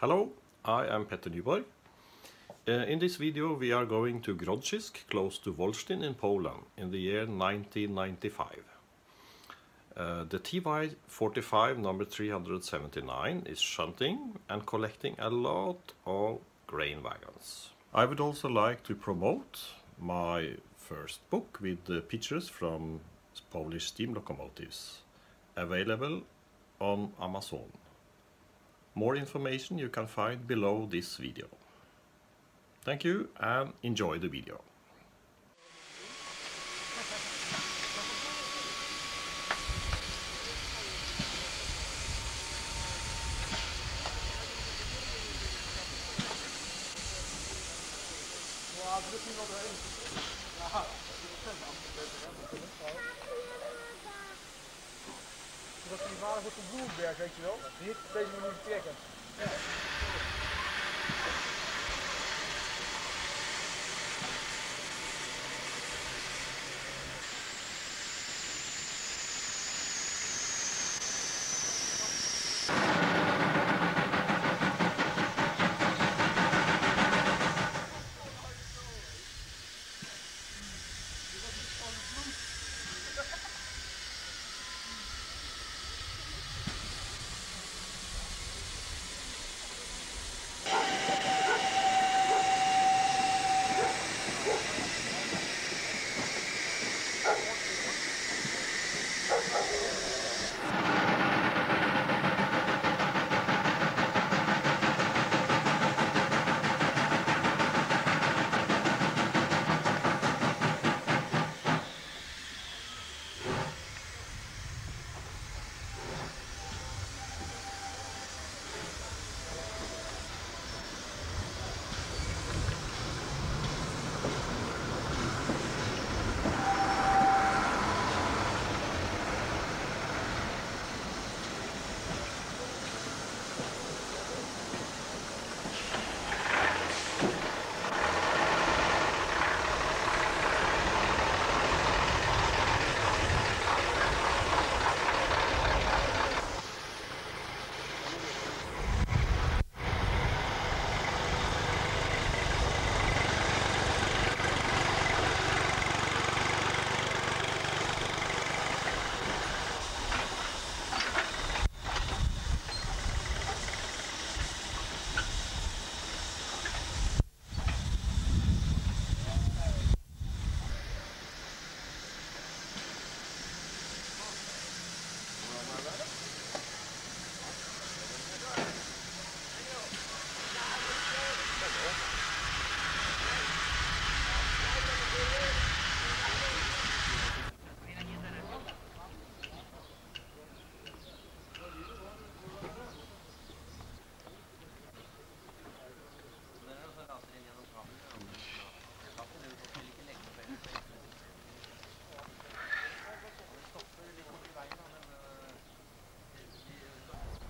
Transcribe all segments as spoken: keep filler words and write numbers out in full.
Hello, I am Petter Nyborg. Uh, in this video we are going to Grodzisk, close to Wolsztyn in Poland, in the year nineteen ninety-five. Uh, the T Y forty-five number three hundred seventy-nine is shunting and collecting a lot of grain wagons. I would also like to promote my first book with the pictures from Polish steam locomotives, available on Amazon. More information you can find below this video. Thank you and enjoy the video. Dat is die vader op de Bloemberg, weet je wel. Niet op deze manier trekken. Ja.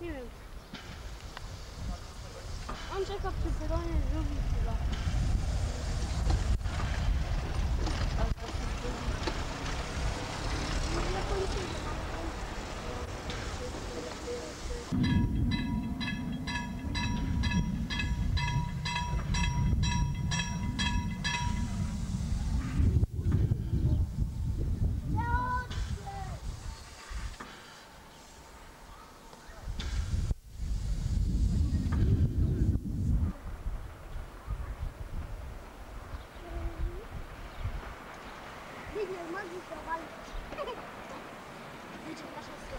Nie wiem. On czeka przy peronie, lubi chyba. Видно, магия провалилась. Видите, наша